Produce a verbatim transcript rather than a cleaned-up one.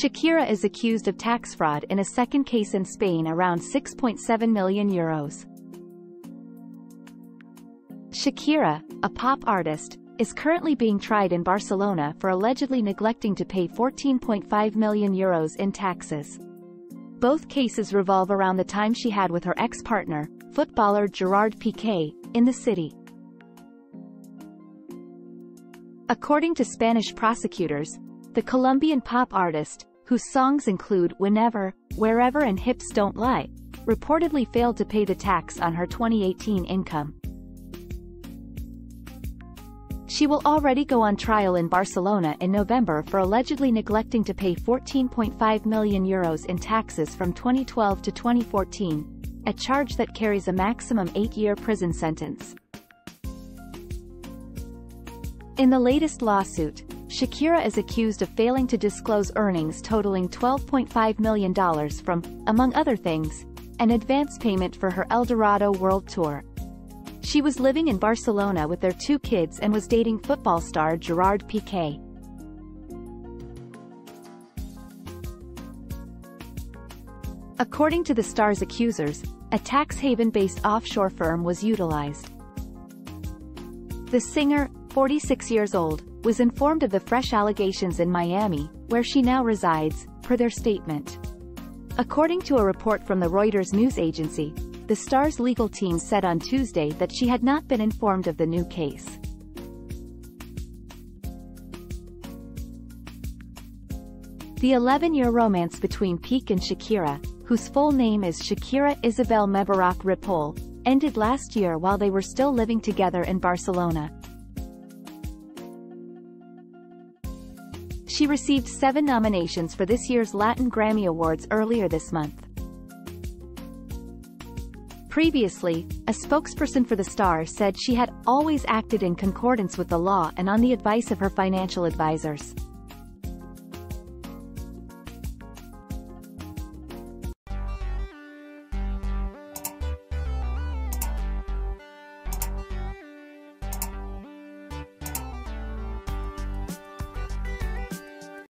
Shakira is accused of tax fraud in a second case in Spain around six point seven million euros. Shakira, a pop artist, is currently being tried in Barcelona for allegedly neglecting to pay fourteen point five million euros in taxes. Both cases revolve around the time she had with her ex-partner, footballer Gerard Piqué, in the city. According to Spanish prosecutors, the Colombian pop artist, whose songs include Whenever, Wherever and Hips Don't Lie, reportedly failed to pay the tax on her twenty eighteen income. She will already go on trial in Barcelona in November for allegedly neglecting to pay fourteen point five million euros in taxes from twenty twelve to twenty fourteen, a charge that carries a maximum eight-year prison sentence. In the latest lawsuit, Shakira is accused of failing to disclose earnings totaling twelve point five million dollars from, among other things, an advance payment for her El Dorado World tour. She was living in Barcelona with their two kids and was dating football star Gerard Piqué. According to the star's accusers, a tax haven-based offshore firm was utilized. The singer, forty-six years old, was informed of the fresh allegations in Miami, where she now resides, per their statement. According to a report from the Reuters news agency, the star's legal team said on Tuesday that she had not been informed of the new case. The eleven-year romance between Piqué and Shakira, whose full name is Shakira Isabel Mebarak Ripoll, ended last year while they were still living together in Barcelona. She received seven nominations for this year's Latin Grammy Awards earlier this month. Previously, a spokesperson for the star said she had always acted in concordance with the law and on the advice of her financial advisors.